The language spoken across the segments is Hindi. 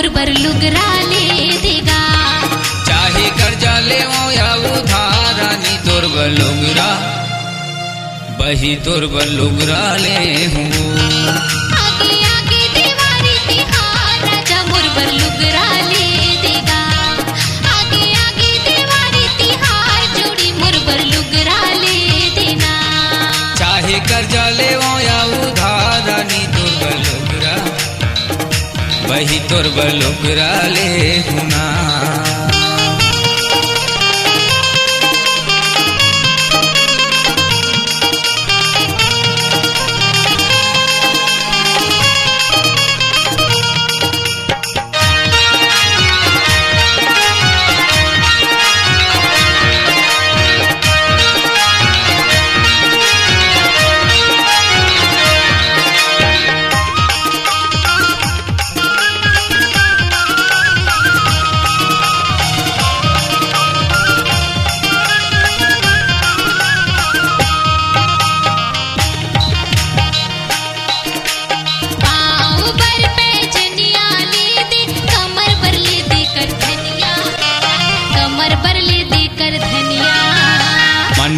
मोर पर लुगरा ले देगा, चाहे कर्जा ले हो या उधारा नी तोर पर लुगरा बही तोर पर लुगरा ले हूँ। कर्जा ले वो या उधार नी तोर पर लुगरा बही तोर पर लुगरा ले हुना।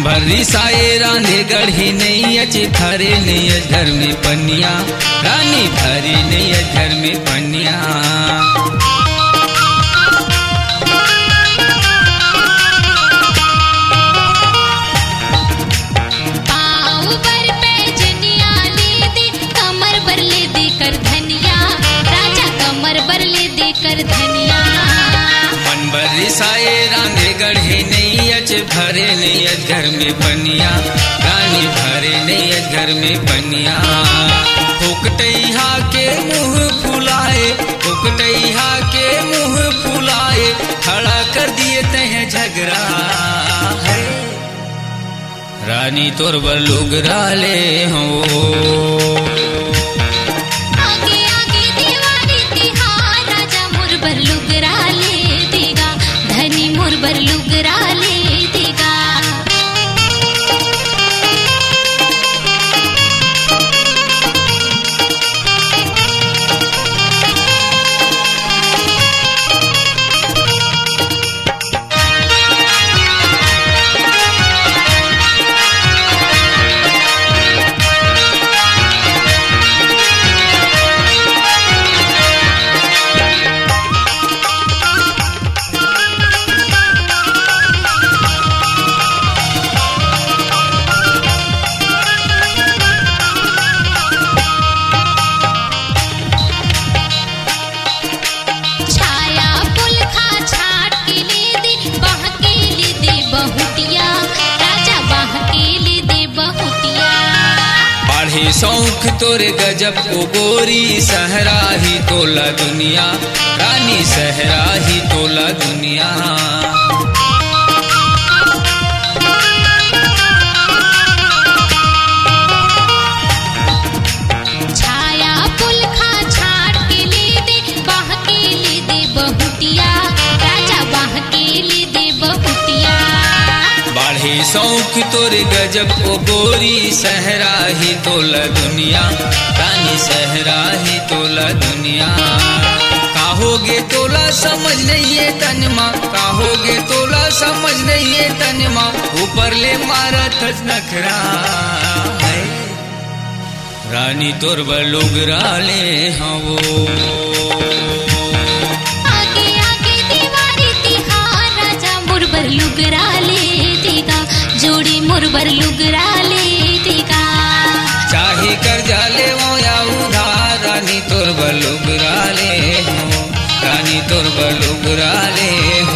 भरी साए रांधे गढ़ी नहीं अच्छी थरे नहीं घर में पनिया रानी भरी नहीं घर में पनिया। पाँव पर पे जनिया ले दे कमर पर ले दे कर धनिया, राजा कमर पर ले दे कर धनिया। मन भरी साए रांधे गढ़ी नहीं भरे नहीं घर में पनिया रानी भरे नहीं घर में पनिया। फुकटैया के मुँह फुलाए फुकटैया के मुँह फुलाए खड़ा कर दिए तहे झगड़ा है रानी तोर पर लुगरा ले हो। शौक तोरे गजब को गोरी सहरा ही तोला दुनिया रानी सहरा ही तोला दुनिया। छाया पुलखा छाट के ले दे बाह के ले दे बहुतिया, राजा बाह के ले दे बहुतिया। बाढ़े शौक तोरे गजब को गोरी सहरा ही तोला दुनिया रानी सहरा ही तोला दुनिया। काहोगे तोला समझ नहीं है तनमा काहोगे तोला समझ नहीं है तनमा ऊपर ले मारा थज नखरा है रानी तोर पर लुगरा ले हाँ वो। रानी तोर पर लुगरा ले।